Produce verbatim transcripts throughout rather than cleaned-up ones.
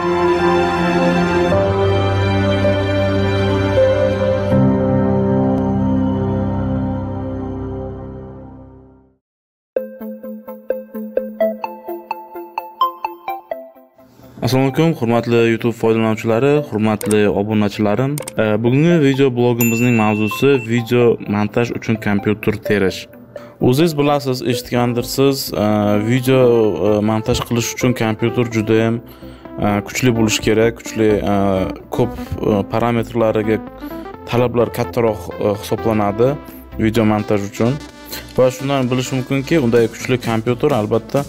Assalomu alaykum, hurmatli YouTube foydalanuvchilari, hurmatli obunachilarim. Bugungi video blogimizning mavzusi video montaj uchun kompyuter terish. O'zingiz bilasiz, eshitgandirsiz, video montaj qilish uchun kompyuter juda ham kuchli bo'lish kerak, kuchli, ko'p parametrlariga talablar kattaroq hisoblanadi video montaj uchun. Va shundan bilish mumkinki, unday kuchli kompyuter albatta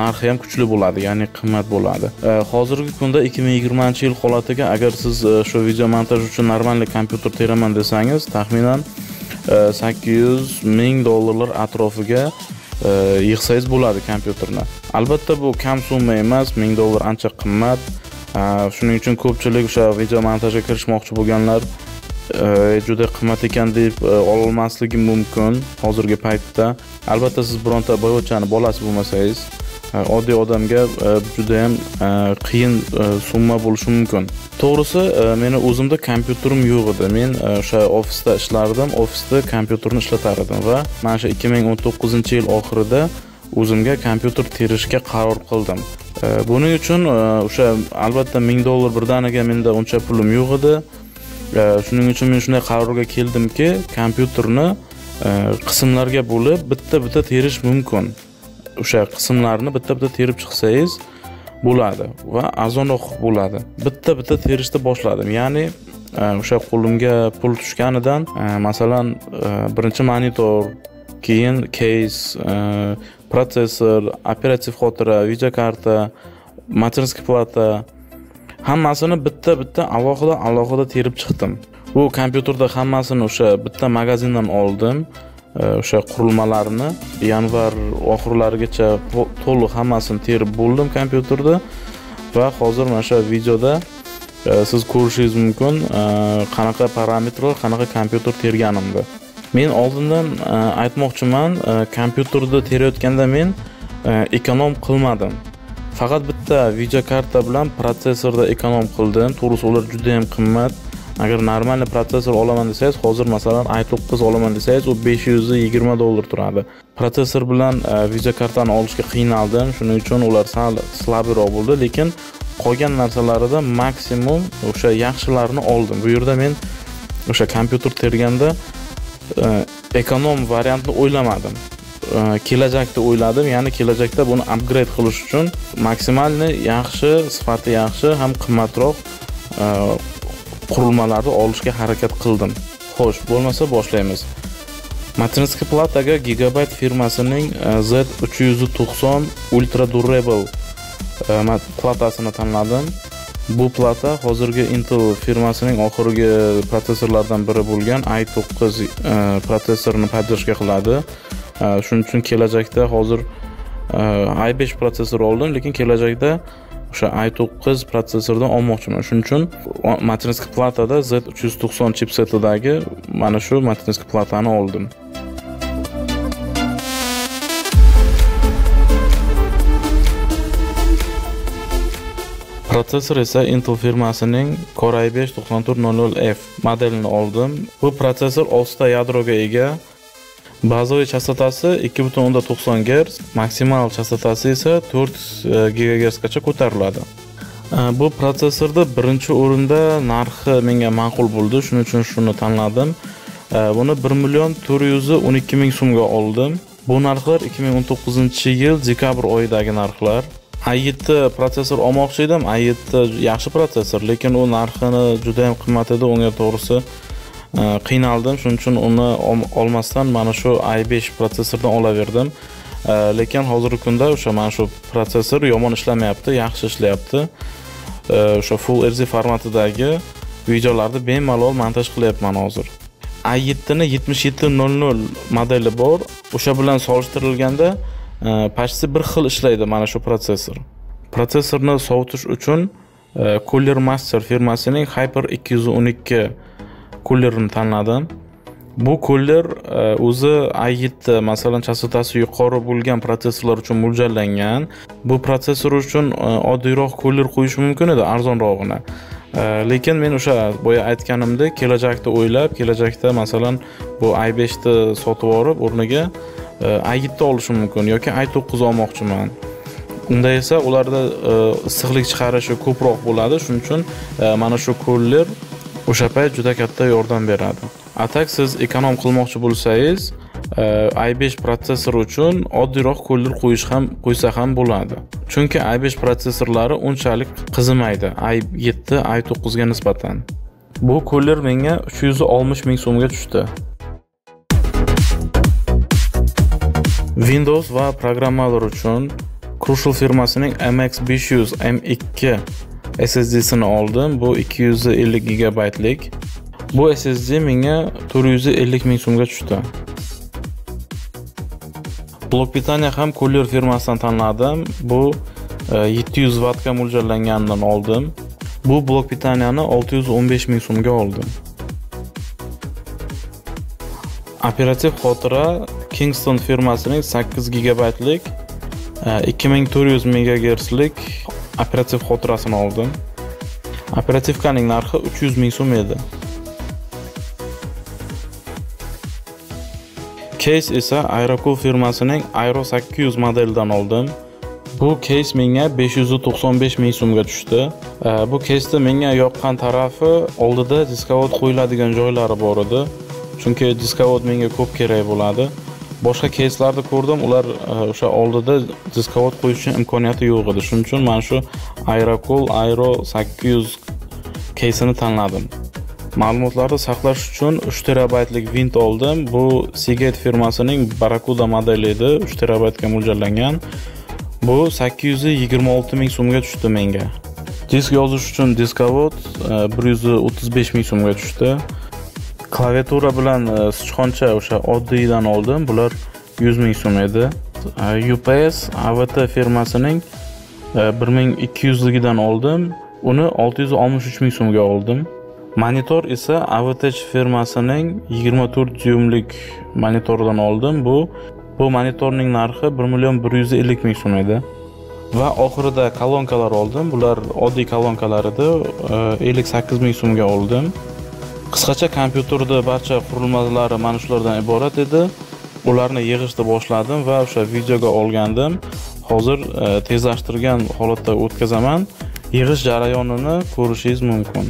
narxi ham kuchli bo'ladi, ya'ni qimmat bo'ladi. Hozirgi kunda ikki ming yigirmanchi yil holatiga agar siz shu video montaj uchun normallik kompyuter teraman desangiz, taxminan sakkiz yuz ming dollarlar atrofiga yig'sangiz bo'ladi kompyuterni. Albatta bu kam summa emas, ming dollar ancha qimmat. Shuning uchun ko'pchilik o'sha video montajga kirishmoqchi bo'lganlar juda qimmat ekan deb ola olmasligi mumkin hozirgi paytda. Albatta siz bironta boyvachchani bolasi bo'lmasangiz, oddiy odamga juda ham qiyin summa bo'lishi mumkin. To'g'risi, meni o'zimda kompyuterim yo'q edi. Men o'sha ofisda ishlardim, ofisda kompyuterni ishlatar edim va mana shu ikki ming o'n to'qqizinchi yil oxirida o'zimga kompyuter terishga qaror qildim. Buning uchun o'sha albatta ming dollar birdaniga menda uncha pulim yo'q edi. Shuning uchun men shunday qarorga keldimki, kompyuterni qismlarga bo'lib bitta-bitta terish mumkin. O'sha qismlarni bitta-bitta terib chiqsangiz bo'ladi va arzonroq bo'ladi. Bitta-bitta terishni boshladim. Ya'ni o'sha qo'limga pul tushganidan, masalan, birinchi monitor, keyin keys, protsessor, operativ xotira, videokarta, materinskiy plata, hammasini bitta-bitta alohida-alohida terib chiqdim. Bu kompyuterda hammasini o'sha bitta magazindan oldim, o'sha qurilmalarni yanvar oxirlarigacha to'liq hammasini terib bo'ldim kompyuterda va hozir mana shu videoda siz ko'rishingiz mumkin qanaqa parametrlar, qanaqa kompyuter terganimni. Men oldindan aytmoqchiman, kompyuterda terayotganda men ekonom qilmadim. Faqat bitta videokarta bilan protsessorda ekonom qildim. To'g'risi, ular juda ham qimmat. Agar normal protsessor olaman desangiz, hozir masalan i to'qqiz olaman desangiz, u besh yuz yigirma dollar turadi. Protsessor bilan videokartani olishga qiynaldim. Shuning uchun ular sal slabroq bo'ldi, lekin qolgan narsalarida maksimum o'sha yaxshilarini oldim. Bu yerda men o'sha kompyuter terganda ekonom variantni o'ylamadim. Kelajakda o'yladim, ya'ni kelajakda buni upgrade qilish uchun maksimalni yaxshi, sifati yaxshi, ham qimmatroq qurilmalarni olishga harakat qildim. Xo'sh, bo'lmasa boshlaymiz. Materinskiy plataga Gigabyte firmasining Z uch yuz to'qson Ultra Durable platasini tanladim. Bu plata hozirgi Intel firmasining oxirgi protsessorlardan biri bo'lgan i to'qqiz protsessorini poddержка qiladi. Shuning uchun kelajakda hozir i besh protsessor oldim, lekin kelajakda o'sha i to'qqiz protsessordan olmoqchiman. Shuning uchun materinskiy platada Z uch yuz to'qson chipsetidagi mana shu materinskiy platani oldim. Protsessor esa Intel firmasining Core i besh to'qson to'rt ming F modelini oldim. Bu protsessor oltita yadroga ega. Bazoviy chastotasi ikki butun o'ndan to'qson gertz, maksimal chastotasi esa to'rt gigagerts gacha ko'tariladi. Bu protsessorda birinchi o'rinda narxi menga ma'qul bo'ldi, shuning uchun shuni tanladim. Buni bir million to'rt yuz o'n ikki ming so'mga oldim. Bu narxlar ikki ming o'n to'qqizinchi yil dekabr oyidagi narxlar. i yetti protsessor olmoqchi edim. i yetti yaxshi protsessor, lekin u narxini juda ham qimmat edi, unga to'g'risi qiynaldim. Shuning uchun uni olmasdan mana shu i besh protsessordan olaverdim. Lekin hozirgi kunda o'sha mana shu protsessor yomon ishlamayapti, yaxshi ishlayapti. O'sha Full H D formatidagi videolarni bemalol montaj qilyapman hozir. i yetti ni yetti ming yetti yuz modeli bor. O'sha bilan solishtirilganda почти bir xil ishlaydi mana shu protsessor. Protsessorni sovutish uchun Cooler Master firmasining Hyper ikki yuz o'n ikki Cooler'ni tanladim. Bu cooler o'zi i yetti masalan chastotasi yuqori bo'lgan protsessorlar uchun mo'ljallangan. Bu protsessor uchun oddiyroq cooler qo'yish mumkin edi, arzonrog'ini. Lekin men o'sha boya aytganimda kelajakda o'ylab, kelajakda masalan bu i besh ni sotib olib, o'rniga i yetti olishim mumkin yoki i to'qqiz olmoqchiman. Unda esa ularda issiqlik chiqarishi ko'proq bo'ladi, shuning uchun mana shu cooler o'sha payt juda katta yordam beradi. Atak siz ekonom qilmoqchi bo'lsangiz, i besh protsessor uchun oddiyroq cooler qo'yish ham qo'ysa ham bo'ladi. Chunki i besh protsessorlari unchalik qizimaydi i yetti, i to'qqiz ga nisbatan. Bu cooler menga uch yuz oltmish ming so'mga tushdi. Windows va programmalar uchun Crucial firmasining M X besh yuz M ikki S S D'sini oldim. Bu ikki yuz ellik gigabayt lik. Bu S S D menga to'rt yuz ellik ming so'mga tushdi. Blok pitaniya ham Cooler firmasidan tanladim. Bu yetti yuz vatt ga mo'ljallanganidan oldim. Bu blok pitaniyani olti yuz o'n besh ming so'mga oldim. Operativ xotira Kingston firmasining sakkiz gigabayt lik ikki ming to'rt yuz megagerts lik operativ xotirasini oldim. Operativkaning narxi uch yuz ming so'm edi. Case esa Aerocool firmasining Aero sakkiz yuz modelidan oldim. Bu case menga besh yuz to'qson besh ming so'mga tushdi. Bu caseda menga yoqqan tarafi oldida diskovod qo'yiladigan joylari bor edi. Chunki diskovod menga ko'p kerak bo'ladi. Boshqa case'larda ko'rdim, ular o'sha oldida diskovod qo'yish uchun imkoniyati yo'q edi. Shuning uchun men shu Aerocool Aero sakkiz yuz case'ini tanladim. Ma'lumotlarni saqlash uchun uch terabayt lik vint oldim. Bu Seagate firmasining Barracuda modeli edi, uch terabayt ga mo'ljallangan. Bu sakkiz yuz yigirma olti ming so'mga tushdi menga. Disk yozish uchun diskovod bir yuz o'ttiz besh ming so'mga tushdi. Klaviatura bilan sichqoncha o'sha oddiydan oldim. Bular yuz ming so'm edi. U P S A V T firmasining bir ming ikki yuz ligidan oldim. Uni olti yuz oltmish uch ming so'mga oldim. Monitor esa A V T firmasining yigirma to'rt dyuymlik monitordan oldim. Bu bu monitorning narxi bir million bir yuz ellik ming so'm edi. Va oxirida kolonkalar oldim. Bular oddiy kolonkalar edi. ellik sakkiz ming so'mga oldim. Qisqacha kompyuterda barcha qurilmalari mana shulardan iborat edi. Ularni yig'ishni boshladim va o'sha videoga olgandim. Hozir tezlashtirgan holatda o'tkazaman. Yig'ish jarayonini ko'rishingiz mumkin.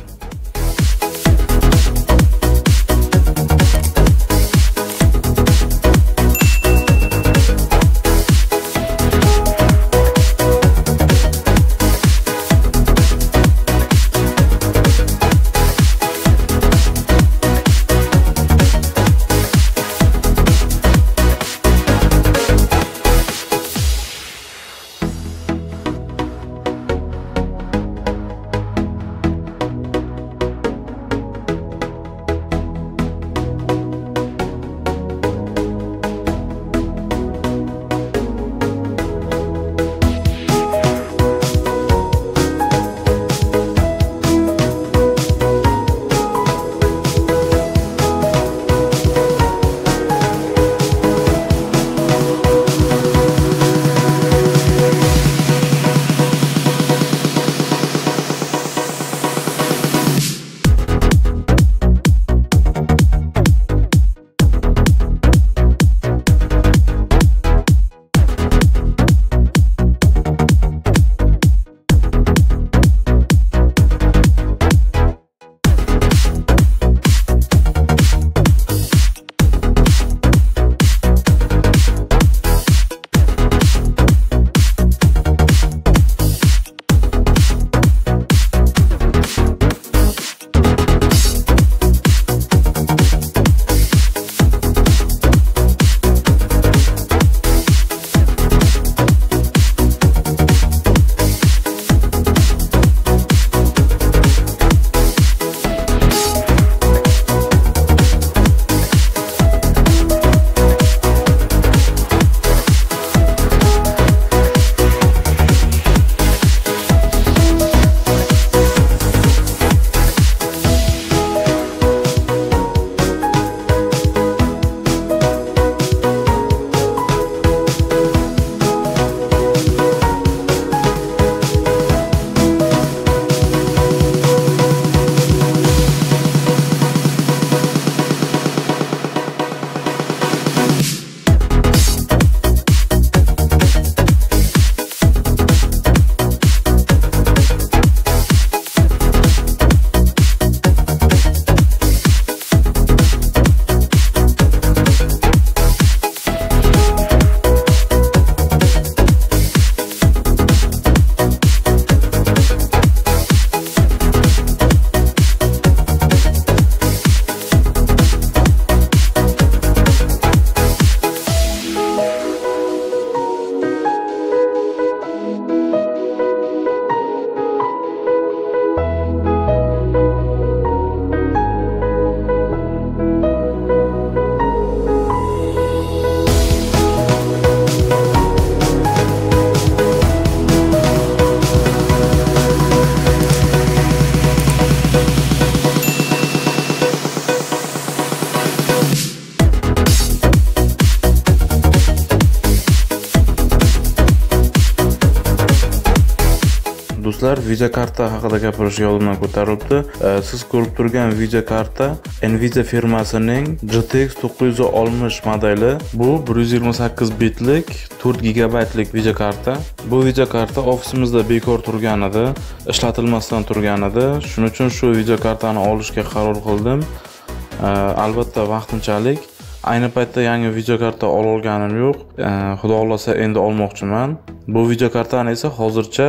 do'stlar, video karta haqida gapirish yodimdan ko'tarilibdi. Siz ko'rib turgan video karta Nvidia firmasining G T X to'qqiz yuz oltmish modeli. Bu bir yuz yigirma sakkiz bitlik to'rt gigabaytlik video karta. Bu video karta ofisimizda bekor turgan edi, ishlatilmasdan turgan edi. Shuning uchun shu video kartani olishga qaror qildim. Albatta vaqtinchalik. Ayni paytda yangi video karta ola olganim yo'q. Xudo xohlasa endi olmoqchiman. Bu video kartani esa hozircha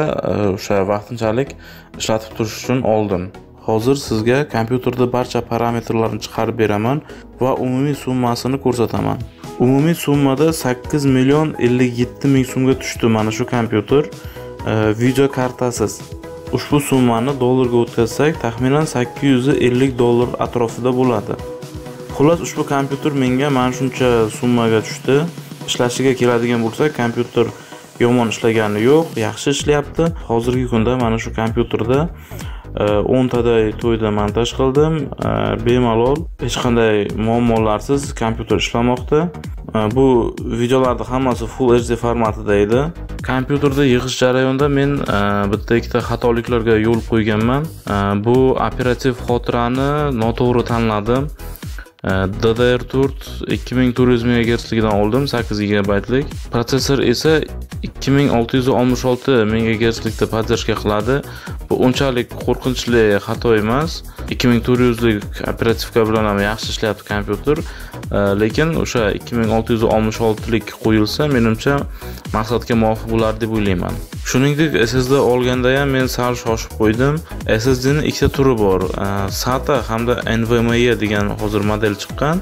o'sha vaqtinchalik ishlatib turish uchun oldim. Hozir sizga kompyuterda barcha parametrlarni chiqarib beraman va umumiy summasini ko'rsataman. Umumiy summada sakkiz million ellik yetti ming so'mga tushdi mana shu kompyuter video kartasiz. Ushbu summani dollarga o'tkazsak, taxminan sakkiz yuz ellik dollar atrofida bo'ladi. Xullas ushbu kompyuter menga mana shuncha summaga tushdi. Ishlashiga keladigan bo'lsak, kompyuter yomon ishlagani yo'q, yaxshi ishlayapti. Hozirgi kunda mana shu kompyuterda o'n taday to'yda montaj qildim. Bemalol, hech qanday muammolarsiz kompyuter ishlamoqda. Bu videolarda hammasi Full H D formatida edi. Kompyuterda yig'ish jarayonida men bitta ikkita xatoliklarga yo'l qo'yganman. Bu operativ xotirani noto'g'ri tanladim. D D R to'rt ikki ming to'rt yuz megahertzligidan oldim, sakkiz gigabaytlik. Protsessor esa ikki ming olti yuz oltmish olti megahertzlikda podдержка qiladi. Bu unchalik qo'rqinchli xato emas. ikki ming to'rt yuzlik operativka bilan ham yaxshi ishlayapti kompyuter, lekin o'sha ikki ming olti yuz oltmish oltilik qo'yilsa, menimcha maqsadga muvofiq bo'lar deb o'ylayman. Shuningdek, S S D olganda ham men sal shoshib qo'ydim. S S D ning ikkita turi bor. SATA hamda N V M E degan hozir model chiqqan.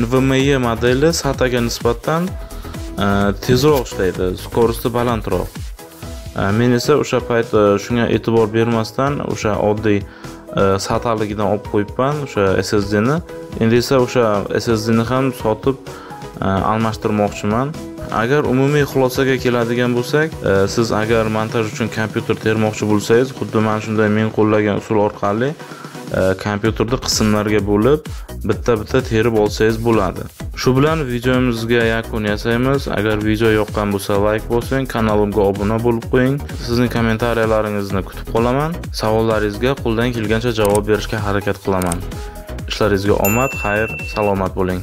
N V M E modeli SATA ga nisbatan tezroq ishlaydi, skorosti balandroq. Men esa o'sha payt shunga e'tibor bermasdan o'sha oddiy SATA ligidan olib qo'yibman o'sha S S D ni. Endi esa o'sha S S D ni ham sotib almashtirmoqchiman. Agar umumiy xulosaga keladigan bo'lsak, siz agar montaj uchun kompyuter termoqchi bo'lsangiz, xuddi mana shunday men qo'llagan usul orqali kompyuterni qismlarga bo'lib, bitta-bitta terib olsangiz bo'ladi. Shu bilan videomizga yakun yasaymiz. Agar video yoqqan bo'lsa, like bosing, kanalimga obuna bo'lib qo'ying. Sizning kommentariyalaringizni kutib qolaman. Savollaringizga qo'ldan kelgancha javob berishga harakat qilaman. Ishlaringizga omad, xayr, salomat bo'ling.